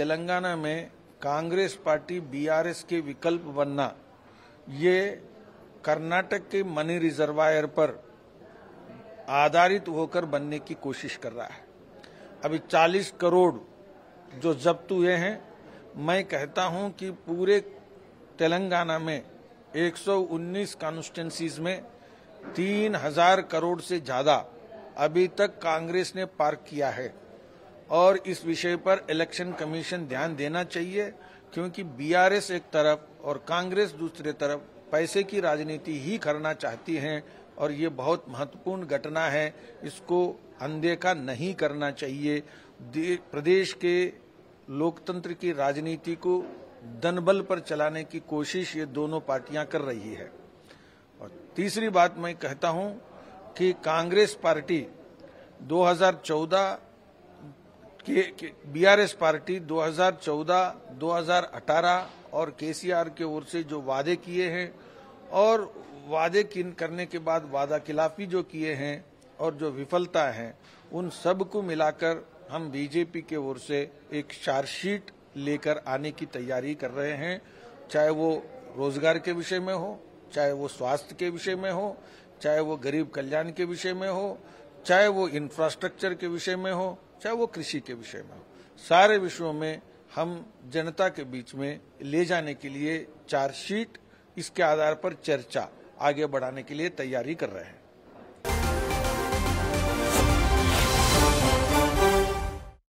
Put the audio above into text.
तेलंगाना में Congress party BRS के विकल्प बनना, ये कर्नाटक के मनी रिजर्वायर पर आधारित होकर बनने की कोशिश कर रहा है। अभी 40 करोड़ जो जब्त हुए हैं, मैं कहता हूं कि पूरे तेलंगाना में 119 कॉन्स्टिट्यूंसीज में 3000 करोड़ से ज्यादा अभी तक कांग्रेस ने पार्क किया है और इस विषय पर इलेक्शन कमीशन ध्यान देना चाहिए, क्योंकि बीआरएस एक तरफ और कांग्रेस दूसरे तरफ पैसे की राजनीति ही करना चाहती है और ये बहुत महत्वपूर्ण घटना है, इसको अनदेखा नहीं करना चाहिए। प्रदेश के लोकतंत्र की राजनीति को दनबल पर चलाने की कोशिश ये दोनों पार्टियां कर रही है। और तीसरी बात मैं कहता हूं कि कांग्रेस पार्टी 2014 के बीआरएस पार्टी 2014, 2018 और केसीआर के ओर से जो वादे किए हैं और वादे करने के बाद वादा खिलाफी जो किए हैं और जो विफलता है, उन सब को मिलाकर हम बीजेपी के ओर से एक चार्जशीट लेकर आने की तैयारी कर रहे हैं, चाहे वो रोजगार के विषय में हो, चाहे वो स्वास्थ्य के विषय में हो, चाहे वो गरीब कल्याण के विषय में हो, चाहे वो इंफ्रास्ट्रक्चर के विषय में हो, चाहे वो कृषि के विषय में हो। सारे विषयों में हम जनता के बीच में ले जाने के लिए चार्जशीट, इसके आधार पर चर्चा आगे बढ़ाने के लिए तैयारी कर रहे हैं।